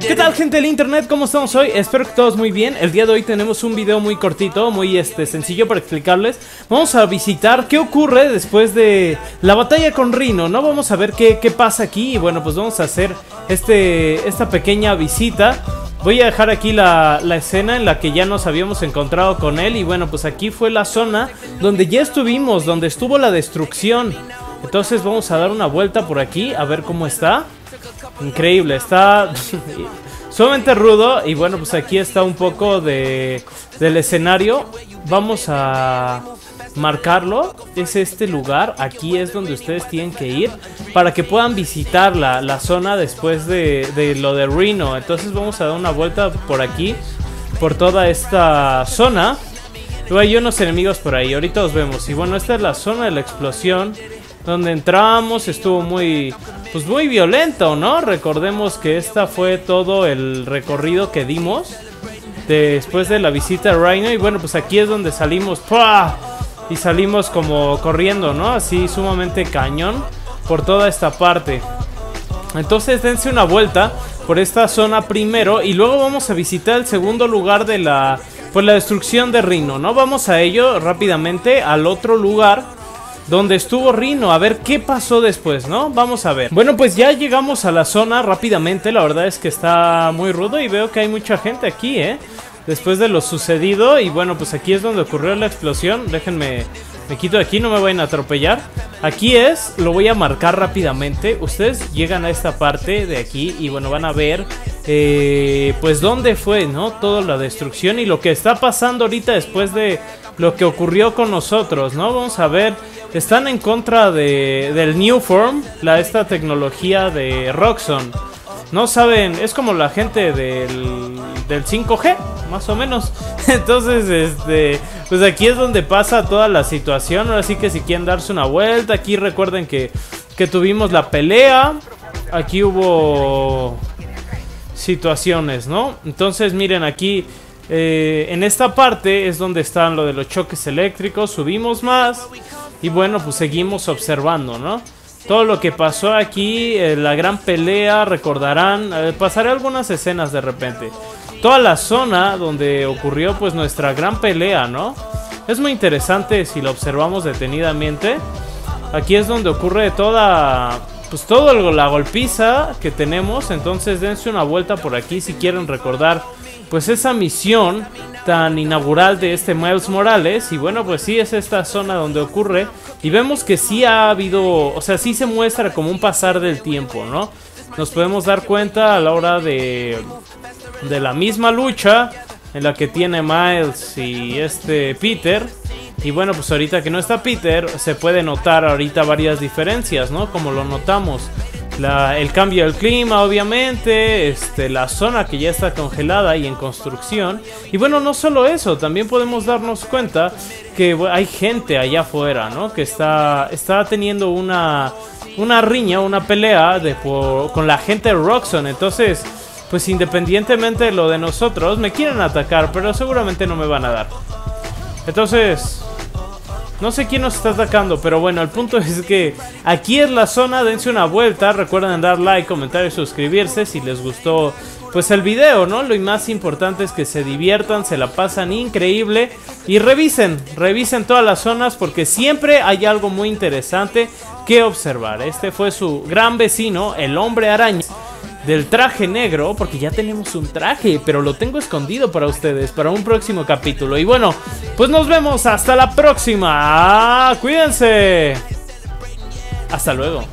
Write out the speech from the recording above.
¿Qué tal, gente del internet? ¿Cómo estamos hoy? Espero que todos muy bien. El día de hoy tenemos un video muy cortito, muy sencillo para explicarles. Vamos a visitar qué ocurre después de la batalla con Rhino, ¿no? Vamos a ver qué pasa aquí. Y bueno, pues vamos a hacer esta pequeña visita. Voy a dejar aquí la escena en la que ya nos habíamos encontrado con él. Y bueno, pues aquí fue la zona donde ya estuvimos, donde estuvo la destrucción. Entonces vamos a dar una vuelta por aquí, a ver cómo está. Increíble, está sumamente rudo. Y bueno, pues aquí está un poco del escenario. Vamos a marcarlo. Es este lugar, aquí es donde ustedes tienen que ir para que puedan visitar la zona después de lo de Rhino. Entonces vamos a dar una vuelta por aquí, por toda esta zona. Hay unos enemigos por ahí, ahorita os vemos. Y bueno, esta es la zona de la explosión donde entramos, estuvo muy violento, ¿no? Recordemos que esta fue todo el recorrido que dimos después de la visita a Rhino. Y bueno, pues aquí es donde salimos. ¡Pah! Y salimos como corriendo, ¿no? Así sumamente cañón por toda esta parte. Entonces dense una vuelta por esta zona primero y luego vamos a visitar el segundo lugar de la destrucción de Rhino, ¿no? Vamos a ello rápidamente al otro lugar donde estuvo Rhino, a ver qué pasó después, ¿no? Vamos a ver. Bueno, pues ya llegamos a la zona rápidamente. La verdad es que está muy rudo y veo que hay mucha gente aquí, después de lo sucedido. Y bueno, pues aquí es donde ocurrió la explosión. Déjenme, me quito de aquí, no me vayan a atropellar. Aquí es, lo voy a marcar rápidamente. Ustedes llegan a esta parte de aquí y bueno, van a ver pues dónde fue, ¿no? Toda la destrucción y lo que está pasando ahorita después de lo que ocurrió con nosotros, ¿no? Vamos a ver. Están en contra del New Form, esta tecnología de Roxxon. No saben, es como la gente del 5G, más o menos. Entonces, pues aquí es donde pasa toda la situación. Ahora sí que si quieren darse una vuelta, aquí recuerden que tuvimos la pelea. Aquí hubo situaciones, ¿no? Entonces, miren, aquí en esta parte es donde están lo de los choques eléctricos. Subimos más y bueno, pues seguimos observando, ¿no? Todo lo que pasó aquí, la gran pelea, recordarán, pasaré algunas escenas de repente. Toda la zona donde ocurrió pues nuestra gran pelea, ¿no? Es muy interesante si lo observamos detenidamente. Aquí es donde ocurre toda la golpiza que tenemos. Entonces dense una vuelta por aquí si quieren recordar pues esa misión tan inaugural de este Miles Morales. Y bueno, pues sí, es esta zona donde ocurre. Y vemos que sí ha habido, o sea, sí se muestra como un pasar del tiempo, ¿no? Nos podemos dar cuenta a la hora de la misma lucha en la que tiene Miles y Peter. Y bueno, pues ahorita que no está Peter, se puede notar ahorita varias diferencias, ¿no? Como lo notamos. El cambio del clima, obviamente, la zona que ya está congelada y en construcción. Y bueno, no solo eso, también podemos darnos cuenta que hay gente allá afuera, ¿no? Que está teniendo una riña, una pelea con la gente de Roxxon. Entonces, pues independientemente de lo de nosotros, me quieren atacar, pero seguramente no me van a dar. Entonces, no sé quién nos está atacando, pero bueno, el punto es que aquí es la zona, dense una vuelta, recuerden dar like, comentar y suscribirse si les gustó pues el video, ¿no? Lo más importante es que se diviertan, se la pasan increíble y revisen todas las zonas porque siempre hay algo muy interesante que observar. Este fue su gran vecino, el hombre araña del traje negro, porque ya tenemos un traje, pero lo tengo escondido para ustedes, para un próximo capítulo. Y bueno, pues nos vemos hasta la próxima. Cuídense. Hasta luego.